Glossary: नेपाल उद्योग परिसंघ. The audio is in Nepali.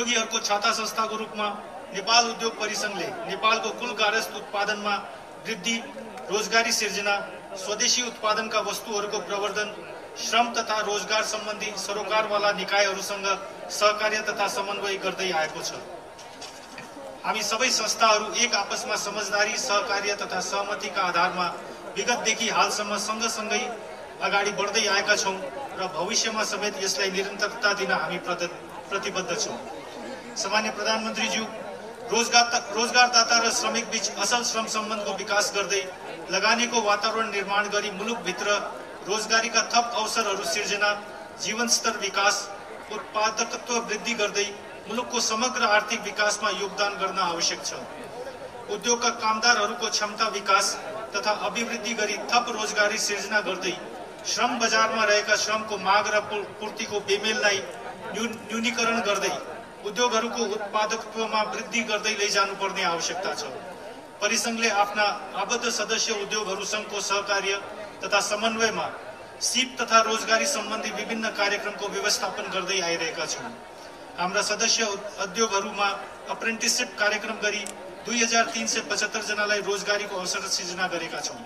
उद्योगीहरुको छाता संस्थाको रूपमा नेपाल उद्योग परिसंघले नेपालको कुल गार्हस्थ उत्पादनमा वृद्धि, रोजगारी सिर्जना, स्वदेशी उत्पादनका वस्तुहरूको प्रवर्धन, श्रम तथा रोजगार सम्बन्धी सरोकारवाला निकायहरूसँग सहकार्य तथा समन्वय गर्दै आएको छ। हामी सबै संस्थाहरू एक आपसमा समझदारी, सहकार्य तथा सहमतिका आधारमा विगतदेखि हालसम्म सँगसँगै अगाडि बढ्दै आएका छौं र भविष्यमा समेत यसलाई निरन्तरता दिन हामी प्रतिबद्ध छौं। सम्माननीय प्रधानमन्त्री ज्यू, रोजगारदाता र श्रमिक बीच असल श्रम सम्बन्धको विकास गर्दै लगानीको वातावरण निर्माण गरी मुलुकभित्र रोजगारीका थप अवसरहरू सिर्जना, जीवनस्तर विकास, उत्पादकत्व वृद्धि गर्दै मुलुकको समग्र आर्थिक विकासमा योगदान गर्न आवश्यक छ। उद्योगका कामदारहरूको क्षमता विकास तथा अभिवृद्धि गरी थप रोजगारी सिर्जना गर्दै श्रम बजारमा रहेका श्रमको माग र पूर्तिको बेमेललाई न्यूनीकरण गर्दै उद्योगहरूको उत्पादकत्वमा वृद्धि गर्दै लैजानुपर्ने आवश्यकता छ। परिसंघले आफ्ना आबद्ध सदस्य उद्योगहरूसँगको सहकार्य तथा समन्वयमा सीप तथा रोजगारी सम्बन्धी विभिन्न कार्यक्रमको व्यवस्थापन गर्दै आइरहेका छौं। हाम्रा सदस्य उद्योगहरूमा अप्रेन्टिसशिप कार्यक्रम गरी 2375 जनालाई रोजगारीको अवसर सिर्जना गरेका छौं।